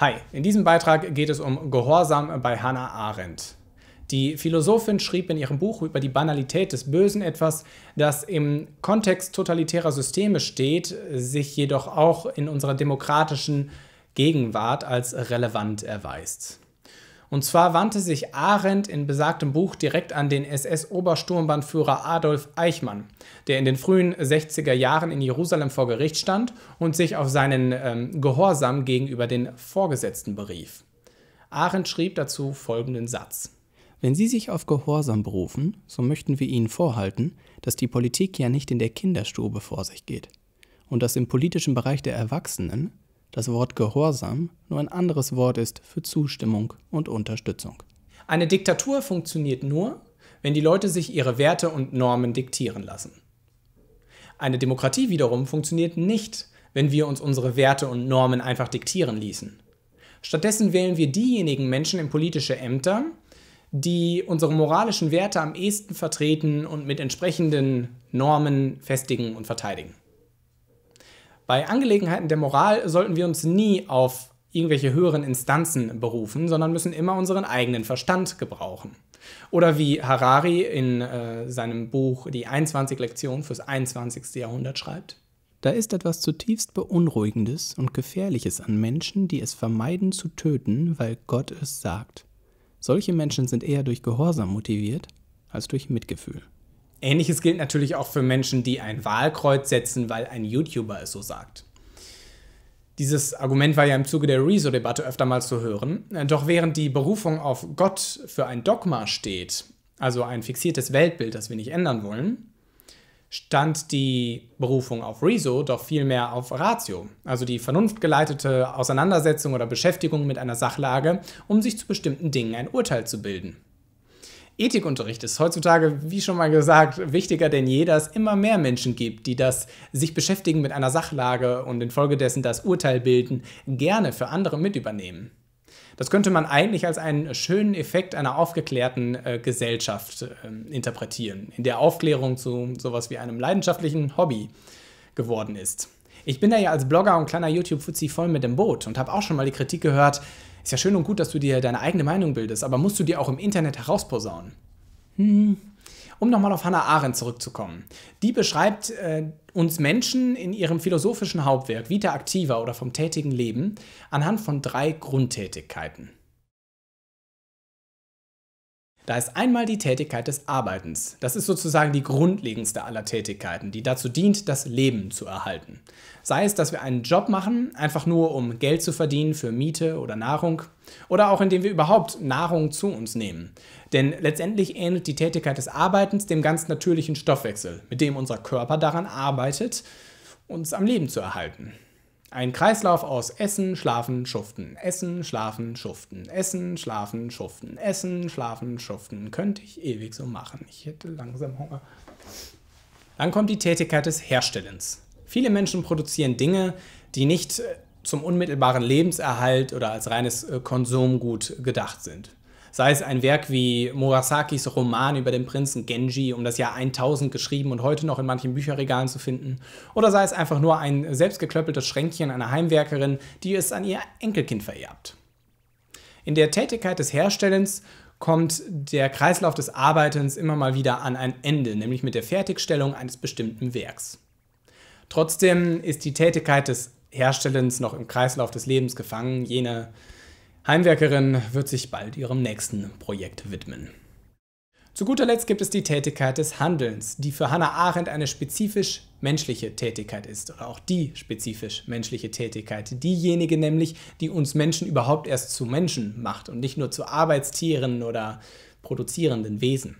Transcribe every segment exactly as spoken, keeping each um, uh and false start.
Hi, in diesem Beitrag geht es um Gehorsam bei Hannah Arendt. Die Philosophin schrieb in ihrem Buch über die Banalität des Bösen etwas, das im Kontext totalitärer Systeme steht, sich jedoch auch in unserer demokratischen Gegenwart als relevant erweist. Und zwar wandte sich Arendt in besagtem Buch direkt an den S S-Obersturmbannführer Adolf Eichmann, der in den frühen sechziger Jahren in Jerusalem vor Gericht stand und sich auf seinen ähm, Gehorsam gegenüber den Vorgesetzten berief. Arendt schrieb dazu folgenden Satz: Wenn Sie sich auf Gehorsam berufen, so möchten wir Ihnen vorhalten, dass die Politik ja nicht in der Kinderstube vor sich geht und dass im politischen Bereich der Erwachsenen das Wort Gehorsam nur ein anderes Wort ist für Zustimmung und Unterstützung. Eine Diktatur funktioniert nur, wenn die Leute sich ihre Werte und Normen diktieren lassen. Eine Demokratie wiederum funktioniert nicht, wenn wir uns unsere Werte und Normen einfach diktieren ließen. Stattdessen wählen wir diejenigen Menschen in politische Ämter, die unsere moralischen Werte am ehesten vertreten und mit entsprechenden Normen festigen und verteidigen. Bei Angelegenheiten der Moral sollten wir uns nie auf irgendwelche höheren Instanzen berufen, sondern müssen immer unseren eigenen Verstand gebrauchen. Oder wie Harari in äh, seinem Buch Die einundzwanzig Lektionen fürs einundzwanzigste Jahrhundert schreibt: Da ist etwas zutiefst Beunruhigendes und Gefährliches an Menschen, die es vermeiden zu töten, weil Gott es sagt. Solche Menschen sind eher durch Gehorsam motiviert als durch Mitgefühl. Ähnliches gilt natürlich auch für Menschen, die ein Wahlkreuz setzen, weil ein YouTuber es so sagt. Dieses Argument war ja im Zuge der Rezo-Debatte öfter mal zu hören. Doch während die Berufung auf Gott für ein Dogma steht, also ein fixiertes Weltbild, das wir nicht ändern wollen, stand die Berufung auf Rezo doch vielmehr auf Ratio, also die vernunftgeleitete Auseinandersetzung oder Beschäftigung mit einer Sachlage, um sich zu bestimmten Dingen ein Urteil zu bilden. Ethikunterricht ist heutzutage, wie schon mal gesagt, wichtiger denn je, da es immer mehr Menschen gibt, die das sich beschäftigen mit einer Sachlage und infolgedessen das Urteil bilden, gerne für andere mit übernehmen. Das könnte man eigentlich als einen schönen Effekt einer aufgeklärten äh, Gesellschaft äh, interpretieren, in der Aufklärung zu sowas wie einem leidenschaftlichen Hobby geworden ist. Ich bin da ja als Blogger und kleiner YouTube-Fuzzi voll mit dem Boot und habe auch schon mal die Kritik gehört: Ist ja schön und gut, dass du dir deine eigene Meinung bildest, aber musst du dir auch im Internet herausposaunen? Hm. Um nochmal auf Hannah Arendt zurückzukommen. Die beschreibt äh, uns Menschen in ihrem philosophischen Hauptwerk Vita Activa oder vom tätigen Leben anhand von drei Grundtätigkeiten. Da ist einmal die Tätigkeit des Arbeitens. Das ist sozusagen die grundlegendste aller Tätigkeiten, die dazu dient, das Leben zu erhalten. Sei es, dass wir einen Job machen, einfach nur um Geld zu verdienen für Miete oder Nahrung, oder auch indem wir überhaupt Nahrung zu uns nehmen. Denn letztendlich ähnelt die Tätigkeit des Arbeitens dem ganz natürlichen Stoffwechsel, mit dem unser Körper daran arbeitet, uns am Leben zu erhalten. Ein Kreislauf aus Essen, Schlafen, Schuften, Essen, Schlafen, Schuften, Essen, Schlafen, Schuften, Essen, Schlafen, Schuften. Könnte ich ewig so machen. Ich hätte langsam Hunger. Dann kommt die Tätigkeit des Herstellens. Viele Menschen produzieren Dinge, die nicht zum unmittelbaren Lebenserhalt oder als reines Konsumgut gedacht sind. Sei es ein Werk wie Murasakis Roman über den Prinzen Genji, um das Jahr tausend geschrieben und heute noch in manchen Bücherregalen zu finden. Oder sei es einfach nur ein selbstgeklöppeltes Schränkchen einer Heimwerkerin, die es an ihr Enkelkind vererbt. In der Tätigkeit des Herstellens kommt der Kreislauf des Arbeitens immer mal wieder an ein Ende, nämlich mit der Fertigstellung eines bestimmten Werks. Trotzdem ist die Tätigkeit des Herstellens noch im Kreislauf des Lebens gefangen. Jene Heimwerkerin wird sich bald ihrem nächsten Projekt widmen. Zu guter Letzt gibt es die Tätigkeit des Handelns, die für Hannah Arendt eine spezifisch menschliche Tätigkeit ist, oder auch die spezifisch menschliche Tätigkeit, diejenige nämlich, die uns Menschen überhaupt erst zu Menschen macht und nicht nur zu Arbeitstieren oder produzierenden Wesen.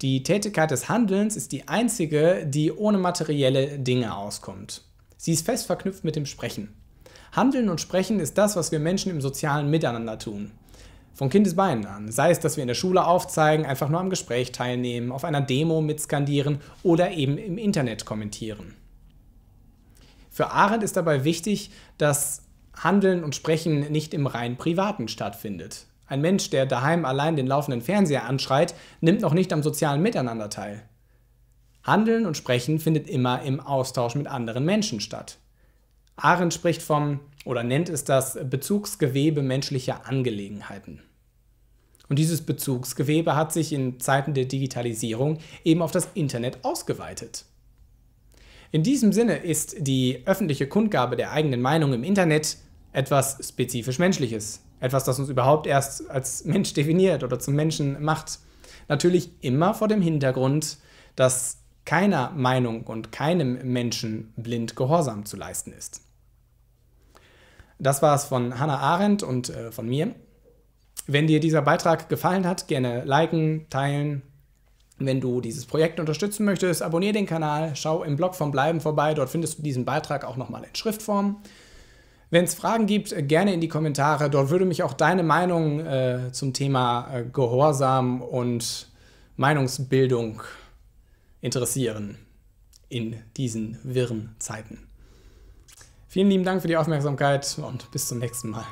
Die Tätigkeit des Handelns ist die einzige, die ohne materielle Dinge auskommt. Sie ist fest verknüpft mit dem Sprechen. Handeln und Sprechen ist das, was wir Menschen im sozialen Miteinander tun. Von Kindesbeinen an. Sei es, dass wir in der Schule aufzeigen, einfach nur am Gespräch teilnehmen, auf einer Demo mitskandieren oder eben im Internet kommentieren. Für Arendt ist dabei wichtig, dass Handeln und Sprechen nicht im rein Privaten stattfindet. Ein Mensch, der daheim allein den laufenden Fernseher anschreit, nimmt noch nicht am sozialen Miteinander teil. Handeln und Sprechen findet immer im Austausch mit anderen Menschen statt. Arendt spricht vom oder nennt es das Bezugsgewebe menschlicher Angelegenheiten. Und dieses Bezugsgewebe hat sich in Zeiten der Digitalisierung eben auf das Internet ausgeweitet. In diesem Sinne ist die öffentliche Kundgabe der eigenen Meinung im Internet etwas spezifisch Menschliches. Etwas, das uns überhaupt erst als Mensch definiert oder zum Menschen macht. Natürlich immer vor dem Hintergrund, dass keiner Meinung und keinem Menschen blind Gehorsam zu leisten ist. Das war's von Hannah Arendt und äh, von mir. Wenn dir dieser Beitrag gefallen hat, gerne liken, teilen. Wenn du dieses Projekt unterstützen möchtest, abonniere den Kanal, schau im Blog vom Bleiben vorbei, dort findest du diesen Beitrag auch nochmal in Schriftform. Wenn es Fragen gibt, gerne in die Kommentare, dort würde mich auch deine Meinung äh, zum Thema äh, Gehorsam und Meinungsbildung interessieren in diesen wirren Zeiten. Vielen lieben Dank für die Aufmerksamkeit und bis zum nächsten Mal.